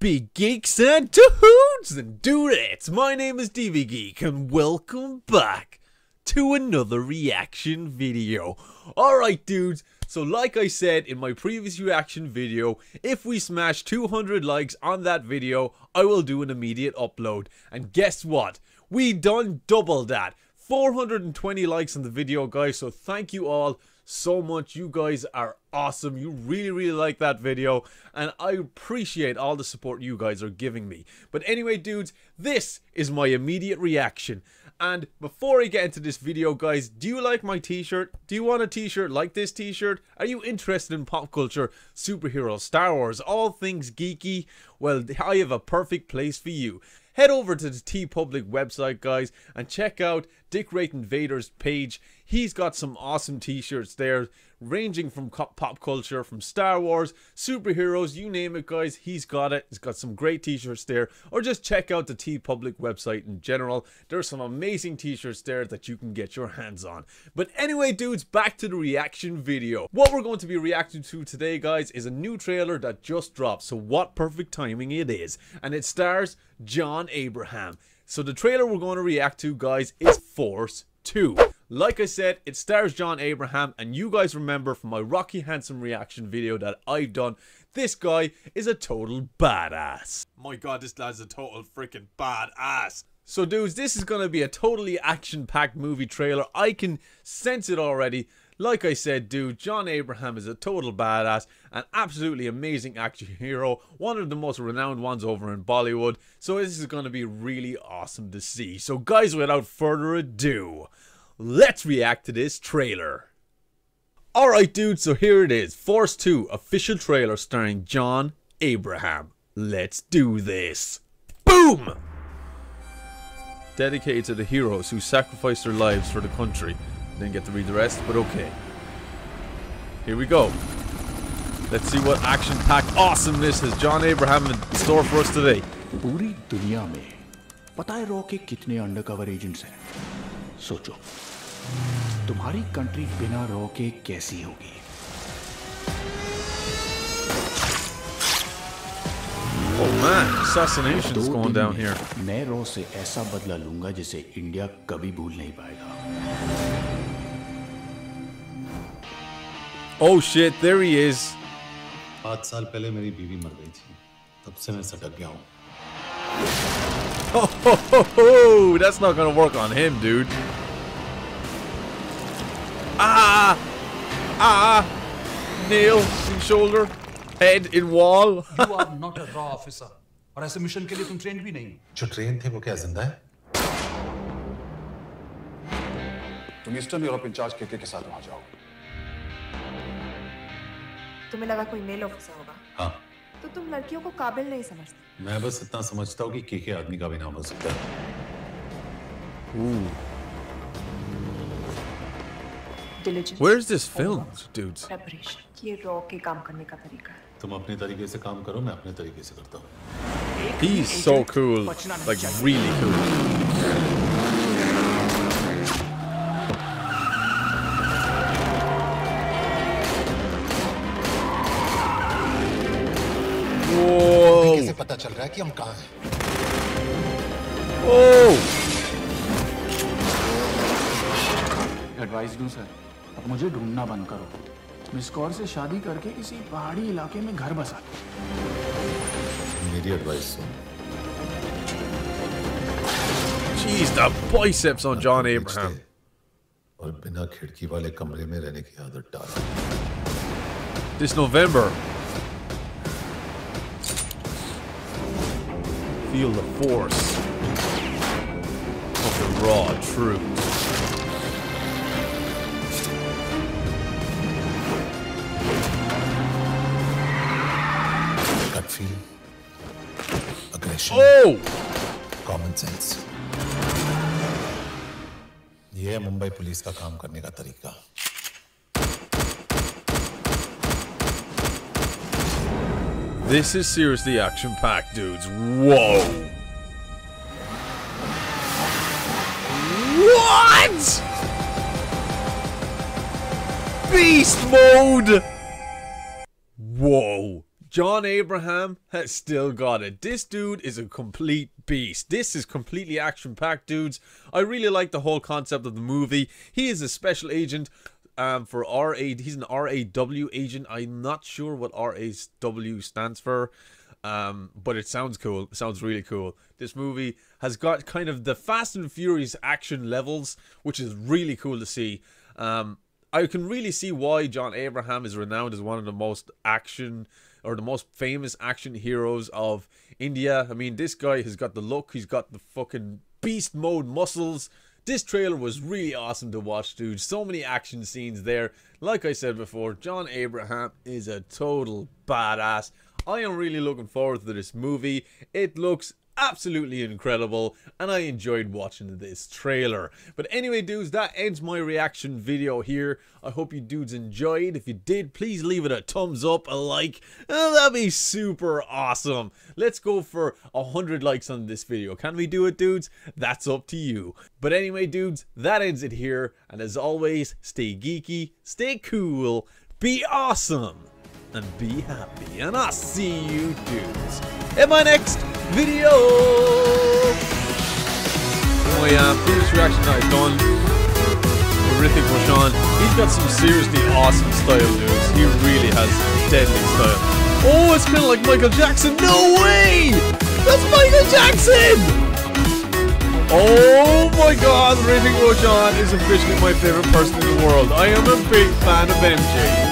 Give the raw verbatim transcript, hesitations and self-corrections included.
Be geeks and to-hoots and do-rats. My name is D B Geek and welcome back to another reaction video. Alright dudes, so like I said in my previous reaction video, if we smash two hundred likes on that video, I will do an immediate upload. And guess what? We done double that. four hundred twenty likes on the video, guys, so thank you all so much. You guys are awesome. You really really like that video and I appreciate all the support you guys are giving me. But anyway dudes, this is my immediate reaction. And before I get into this video guys, do you like my t-shirt? Do you want a t-shirt like this t-shirt? Are you interested in pop culture, superheroes, Star Wars, all things geeky? Well, I have a perfect place for you. Head over to the TeePublic website guys and check out Dickwraithinvader's page. He's got some awesome t-shirts there ranging from pop culture, from Star Wars, superheroes, you name it guys, he's got it. He's got some great t-shirts there, or just check out the TeePublic website in general. There's some amazing t-shirts there that you can get your hands on. But anyway dudes, back to the reaction video. What we're going to be reacting to today guys is a new trailer that just dropped, so what perfect timing it is. And it stars John Abraham. So the trailer we're going to react to guys is Force two. Like I said, it stars John Abraham, and you guys remember from my Rocky Handsome reaction video that I've done, this guy is a total badass. My god, this lad's a total freaking badass. So dudes, this is gonna be a totally action-packed movie trailer. I can sense it already. Like I said, dude, John Abraham is a total badass, an absolutely amazing action hero, one of the most renowned ones over in Bollywood. So this is gonna be really awesome to see. So guys, without further ado, let's react to this trailer. Alright dude, so here it is. Force two official trailer starring John Abraham. Let's do this. Boom! Dedicated to the heroes who sacrificed their lives for the country. Didn't get to read the rest, but okay. Here we go. Let's see what action-packed awesomeness has John Abraham in store for us today. पूरी दुनिया में पता है raw के कितने undercover agents हैं? सोचो, तुम्हारी कंट्री बिना रॉ के कैसी होगी? Oh man, assassination is going down here. मैं रॉ से ऐसा बदला लूँगा जिसे इंडिया कभी भूल नहीं पाएगा. Oh shit, there he is. पाँच साल पहले मेरी बीवी मर गई थी, तब से मैं सटक गया हूँ. Oh, ho, ho, ho. That's not gonna work on him, dude. Ah, ah, nail in shoulder, head in wall. You are not a raw officer, और ऐसे मिशन के लिए तुम trained भी नहीं. जो trained थे वो क्या जिंदा है? तुम ईस्टर्न यूरोप इंचार्ज केके के साथ वहाँ जाओ. तुम्हें लगा कोई मेल ऑफिसर होगा? हाँ. तो तुम लड़कियों को काबिल नहीं समझते. मैं बस इतना समझता हूँ कि के के आदमी का भी नाम हो सकता है. Where's this film, dudes? ये रॉ के काम करने का तरीका है. तुम अपने तरीके से काम करो, मैं अपने तरीके से करता हूँ. He's so cool, like really cool. Whoa! कैसे पता चल रहा है कि हम कहाँ हैं? Oh! Advice दूँ सर. अब मुझे ढूंढना बंद करो. मिस कौर से शादी करके किसी पहाड़ी इलाके में घर बसा. मेरी एडवाइस सुन. Jeez, the biceps on John Abraham. और बिना खिड़की वाले कमरे में रहने की आदत डाल. This November, feel the force of the raw truth. Aggression. Oh! Common sense. ये है मुंबई पुलिस का काम करने का तरीका. This is seriously action-packed, dudes. Whoa! What? Beast mode. Whoa. John Abraham has still got it. This dude is a complete beast. This is completely action-packed, dudes. I really like the whole concept of the movie. He is a special agent um, for R A. He's an R A W agent. I'm not sure what R A W stands for, um, but it sounds cool. It sounds really cool. This movie has got kind of the Fast and Furious action levels, which is really cool to see. Um, I can really see why John Abraham is renowned as one of the most action or the most famous action heroes of India. I mean, this guy has got the look. He's got the fucking beast mode muscles. This trailer was really awesome to watch, dude. So many action scenes there. Like I said before, John Abraham is a total badass. I am really looking forward to this movie. It looks absolutely incredible, and I enjoyed watching this trailer. But anyway, dudes, that ends my reaction video here. I hope you dudes enjoyed. If you did, please leave it a thumbs up, a like. Oh, that'd be super awesome. Let's go for one hundred likes on this video. Can we do it, dudes? That's up to you. But anyway, dudes, that ends it here. And as always, stay geeky, stay cool, be awesome, and be happy. And I'll see you dudes in my next video. Oh yeah, previous reaction that I've done for Hrithik Roshan. He's got some seriously awesome style, dudes. He really has deadly style. Oh, it's kind of like Michael Jackson. No way! That's Michael Jackson! Oh my god, Hrithik Roshan is officially my favorite person in the world. I am a big fan of M J.